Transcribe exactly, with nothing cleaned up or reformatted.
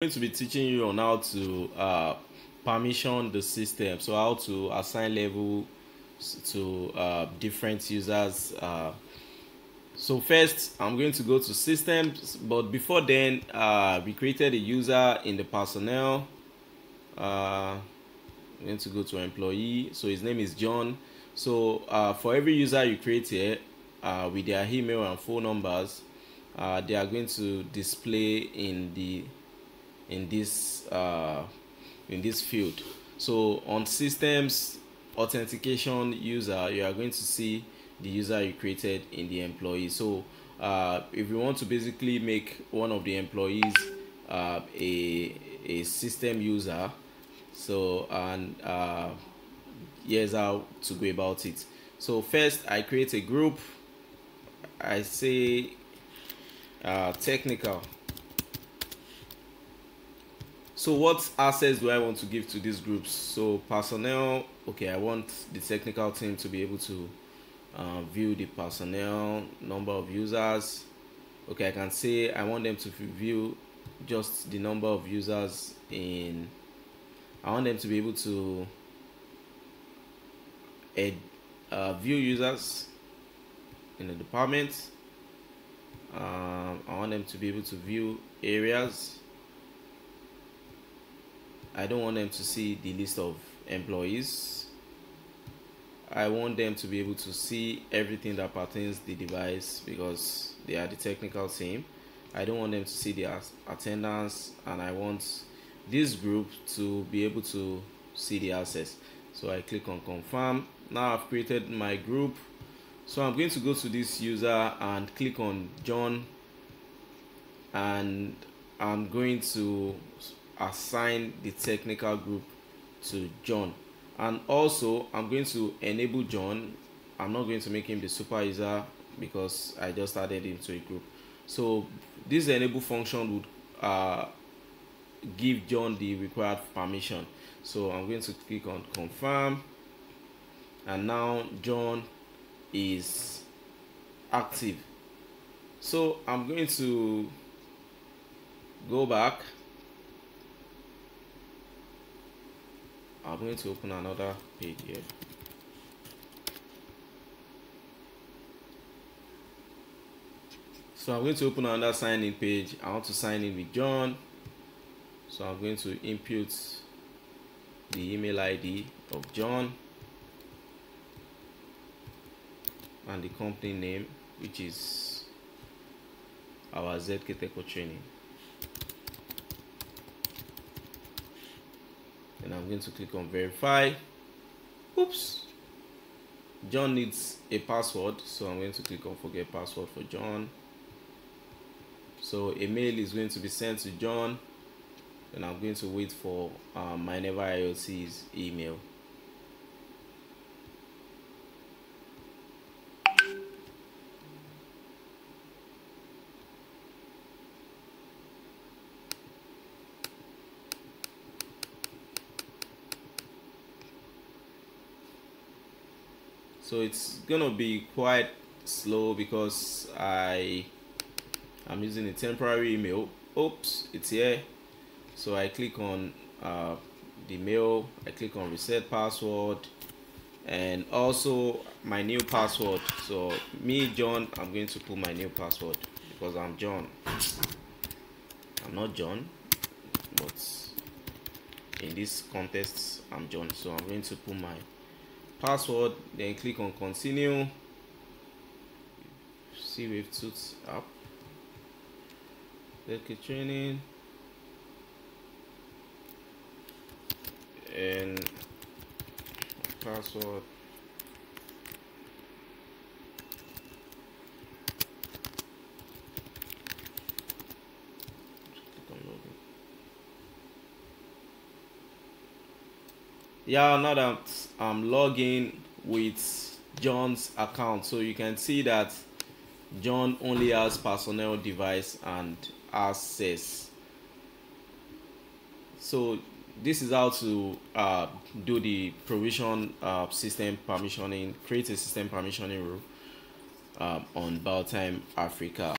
Going to be teaching you on how to uh, permission the system, so how to assign level to uh, different users. Uh, so first I'm going to go to systems, but before then uh, we created a user in the personnel. uh, I'm going to go to employee, so his name is John. So uh, for every user you create here uh, with their email and phone numbers, uh, they are going to display in the in this uh, in this field. So on systems authentication user, you are going to see the user you created in the employee. So uh, if you want to basically make one of the employees uh, a, a system user, so and uh, here's how to go about it. So first I create a group. I say uh, technical. So what access do I want to give to these groups? So personnel, okay, I want the technical team to be able to uh, view the personnel, number of users. Okay, I can say I want them to view just the number of users in, I want them to be able to ed, uh, view users in the department. Um, I want them to be able to view areas. I don't want them to see the list of employees. I want them to be able to see everything that pertains to the device because they are the technical team. I don't want them to see their attendance, and I want this group to be able to see the access. So I click on confirm. Now I've created my group. So I'm going to go to this user and click on John, and I'm going to assign the technical group to John, and also I'm going to enable John. I'm not going to make him the super user because I just added him to a group. So this enable function would uh, give John the required permission. So I'm going to click on confirm, and now John is active. So I'm going to go back. I'm going to open another page here. So I'm going to open another sign in page. I want to sign in with John. So I'm going to input the email I D of John and the company name, which is our Z K Teco training. And I'm going to click on verify. Oops, John needs a password, so I'm going to click on forget password for John. So a mail is going to be sent to John, and I'm going to wait for um, my Never I O C's email. So it's gonna be quite slow because I am using a temporary email. Oops, it's here. So I click on uh, the mail, I click on reset password, and also my new password. So me, John, I'm going to put my new password because I'm John. I'm not John, but in this context, I'm John. So I'm going to put my password, then click on continue. See if suits up. Z K training and password. Yeah, now that I'm logging with John's account, so you can see that John only has personnel, device, and access. So this is how to uh, do the provision uh, system permissioning, create a system permissioning rule uh, on BioTime Africa.